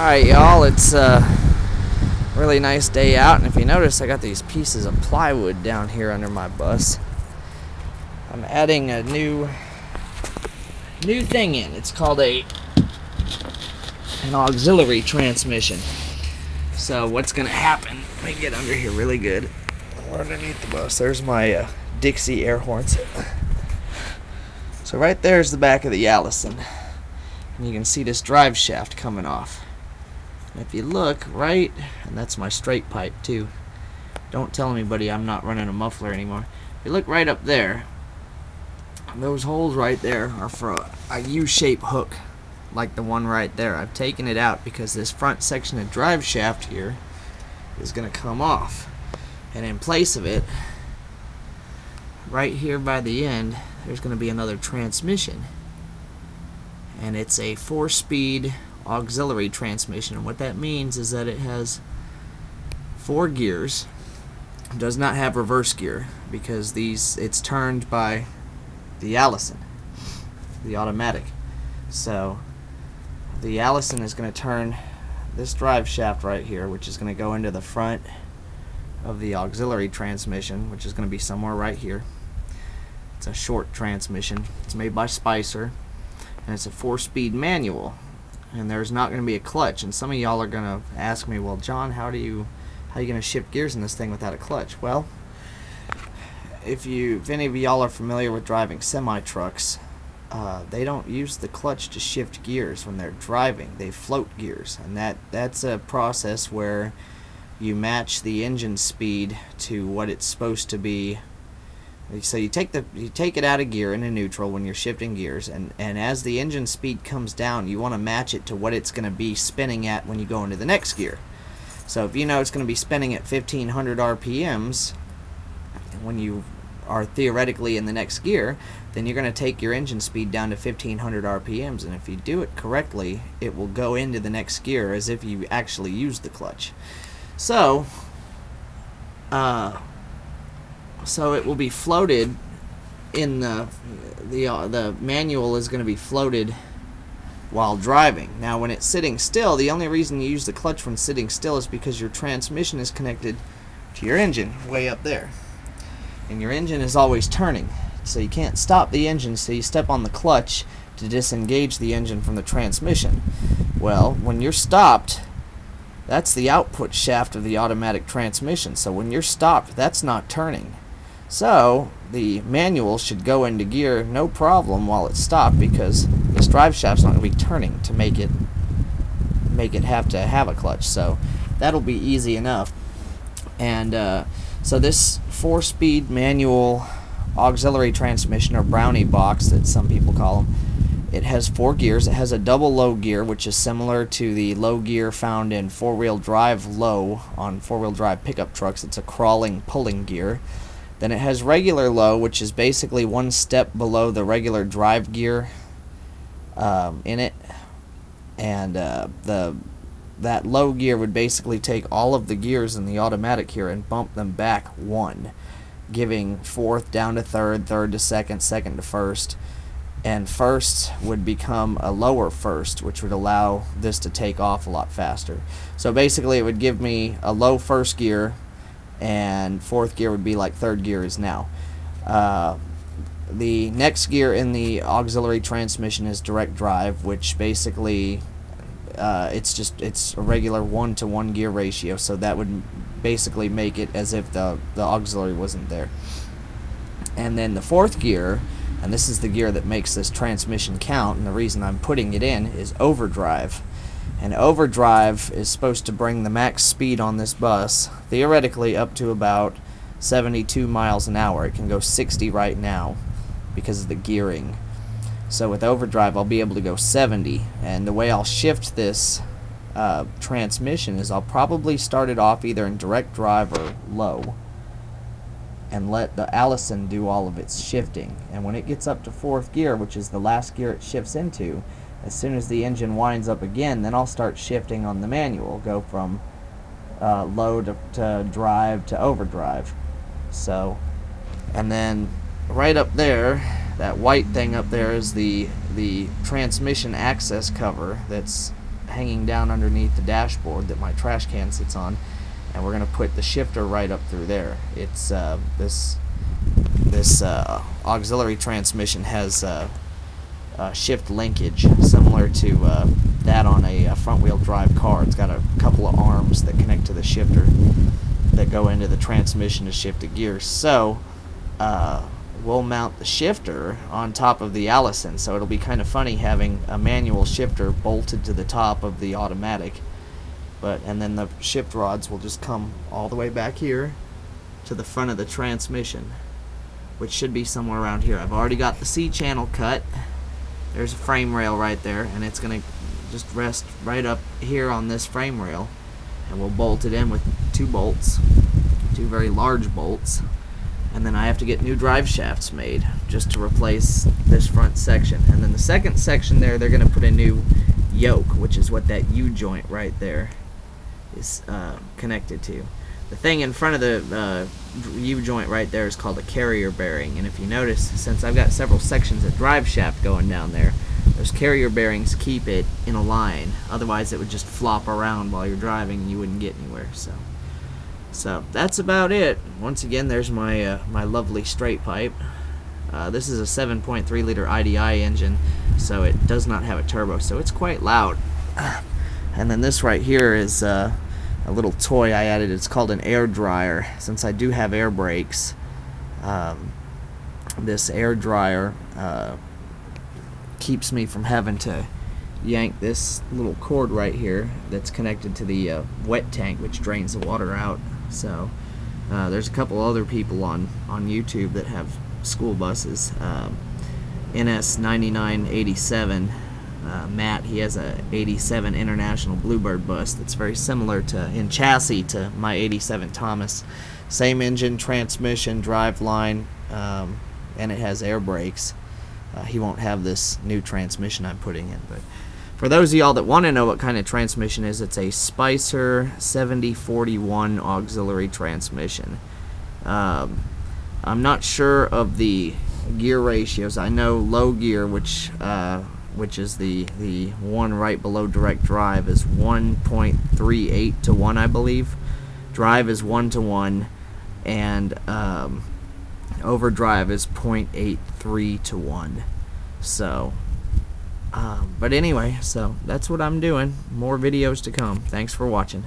Alright y'all, it's a really nice day out, and if you notice I got these pieces of plywood down here under my bus. I'm adding a new thing in. It's called an auxiliary transmission. So what's gonna happen, let me get under here really good. We're underneath the bus. There's my Dixie air horns. So right there's the back of the Allison, and you can see this drive shaft coming off. And if you look right, and that's my straight pipe too, don't tell anybody I'm not running a muffler anymore. If you look right up there, those holes right there are for a U-shaped hook like the one right there. I've taken it out because this front section of drive shaft here is going to come off, and in place of it, right here by the end, there's going to be another transmission, and it's a 4-speed auxiliary transmission. And what that means is that it has 4 gears. It does not have reverse gear because it's turned by the Allison, the automatic. So the Allison is going to turn this drive shaft right here, which is going to go into the front of the auxiliary transmission, which is going to be somewhere right here. It's a short transmission. It's made by Spicer, and it's a 4-speed manual, and there's not going to be a clutch. And some of y'all are going to ask me, well, John, how are you going to shift gears in this thing without a clutch? Well, if any of y'all are familiar with driving semi-trucks, they don't use the clutch to shift gears when they're driving. They float gears, and that's a process where you match the engine speed to what it's supposed to be. So you take it out of gear into neutral when you're shifting gears, and as the engine speed comes down, you want to match it to what it's going to be spinning at when you go into the next gear. So if you know it's going to be spinning at 1500 RPMs when you are theoretically in the next gear, then you're going to take your engine speed down to 1500 RPMs, and if you do it correctly, it will go into the next gear as if you actually used the clutch. So it will be floated in the manual is going to be floated while driving. Now when it's sitting still, the only reason you use the clutch when sitting still is because your transmission is connected to your engine way up there, and your engine is always turning, so you can't stop the engine, so you step on the clutch to disengage the engine from the transmission. Well, when you're stopped, that's the output shaft of the automatic transmission. So when you're stopped, that's not turning. So the manual should go into gear no problem while it's stopped, because this drive shaft's not going to be turning to make it have to have a clutch. So that'll be easy enough. And so this 4-speed manual auxiliary transmission, or brownie box that some people call them, it has 4 gears. It has a double low gear, which is similar to the low gear found in four-wheel drive low on four-wheel drive pickup trucks. It's a crawling, pulling gear. Then it has regular low, which is basically one step below the regular drive gear in it. And that low gear would basically take all of the gears in the automatic here and bump them back 1, giving fourth down to third, third to second, second to first. And first would become a lower first, which would allow this to take off a lot faster. So basically it would give me a low first gear, and fourth gear would be like third gear is now. The next gear in the auxiliary transmission is direct drive, which basically it's a regular 1-to-1 gear ratio, so that would basically make it as if the auxiliary wasn't there. And then the fourth gear, and this is the gear that makes this transmission count, and the reason I'm putting it in, is overdrive. And overdrive is supposed to bring the max speed on this bus, theoretically, up to about 72 miles an hour. It can go 60 right now because of the gearing. So with overdrive, I'll be able to go 70. And the way I'll shift this transmission is I'll probably start it off either in direct drive or low, and let the Allison do all of its shifting. And when it gets up to fourth gear, which is the last gear it shifts into, as soon as the engine winds up again, then I'll start shifting on the manual, go from low to drive to overdrive. So, and then right up there, that white thing up there is the transmission access cover that's hanging down underneath the dashboard that my trash can sits on, and we're going to put the shifter right up through there. It's this auxiliary transmission has shift linkage similar to that on a front-wheel drive car. It's got a couple of arms that connect to the shifter that go into the transmission to shift the gear. So we'll mount the shifter on top of the Allison, so it'll be kind of funny having a manual shifter bolted to the top of the automatic. And then the shift rods will just come all the way back here to the front of the transmission, which should be somewhere around here. I've already got the C-channel cut. There's a frame rail right there, and it's going to just rest right up here on this frame rail, and we'll bolt it in with two bolts, two very large bolts. And then I have to get new drive shafts made just to replace this front section. And then the second section there, they're going to put a new yoke, which is what that U-joint right there is connected to. The thing in front of the U-joint right there is called a carrier bearing, and if you notice, since I've got several sections of drive shaft going down there, those carrier bearings keep it in a line. Otherwise it would just flop around while you're driving and you wouldn't get anywhere. So that's about it. Once again, there's my my lovely straight pipe. This is a 7.3 liter IDI engine, so it does not have a turbo, so it's quite loud. And then this right here is a little toy I added. It's called an air dryer. Since I do have air brakes, this air dryer keeps me from having to yank this little cord right here that's connected to the wet tank, which drains the water out. So there's a couple other people on YouTube that have school buses. NS9987, Matt, he has a 87 International Bluebird bus that's very similar to in chassis to my 87 Thomas. Same engine, transmission, drive line, and it has air brakes. He won't have this new transmission I'm putting in, but for those of y'all that want to know what kind of transmission is, it's a Spicer 7041 auxiliary transmission. I'm not sure of the gear ratios. I know low gear, which is the one right below direct drive, is 1.38 to 1, I believe. Drive is 1 to 1, and overdrive is 0.83 to 1. So, but anyway, so that's what I'm doing. More videos to come. Thanks for watching.